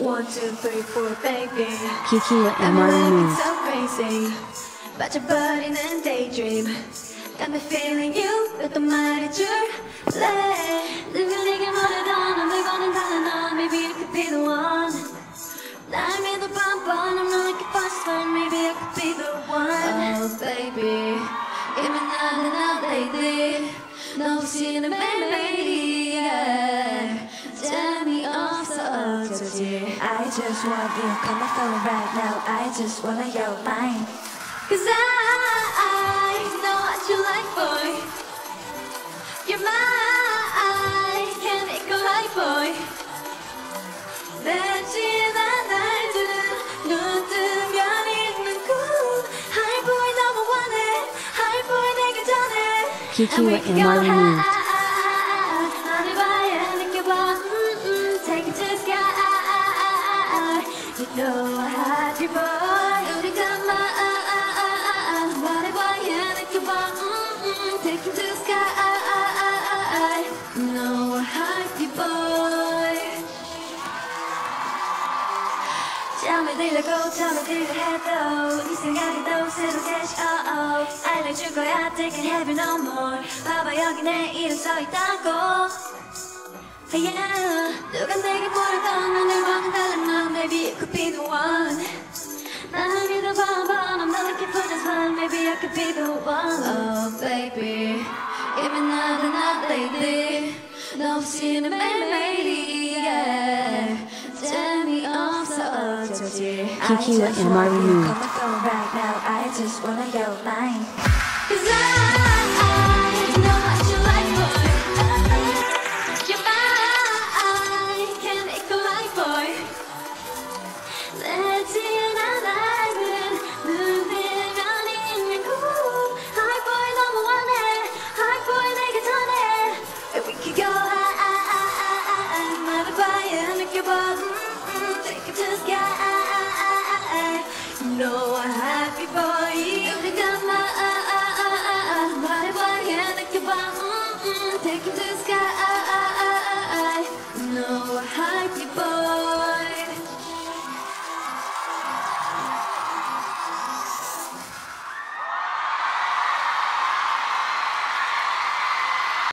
1, 2, 3, 4, baby. Kiki and Marley Moon. So crazy, but your body and daydream got me feeling you with the mighty journey. Living in Modern, I'm living on. Maybe you could be the one. I'm in the bump on. I'm not like a fast one. Maybe I could be the one. Oh baby, give me another lady. No sin, baby. Yeah. Tell me off so dear. I just want you, come on phone right now. I just wanna your mind. Cause I know what you like, boy. You're mine, can't make a life, boy. That you that I do, no do, got it, no cool. Hi boy, number one, hi boy, they can done it. Kiki and Marley. No, I had you, boy. Only come on, what if I had it? Come on, take you to the sky. No, I had you, boy. Tell me, did I go? Tell me, did I have though? You still got it though, still cash. Oh, I let you go, I can't have you no more. Baba, 여기 내 이름 써 있다고. Yeah, look at me, I'm going to maybe you could be the one. I need a bomb, I'm not looking for this one. Maybe I could be the one. Oh, baby, give me another lady. No, I've seen a baby, yeah. Tell me off so dear. I just want you, come and go right now. I just want your mind. Cause I know what you like, boy. No, I'm happy boy.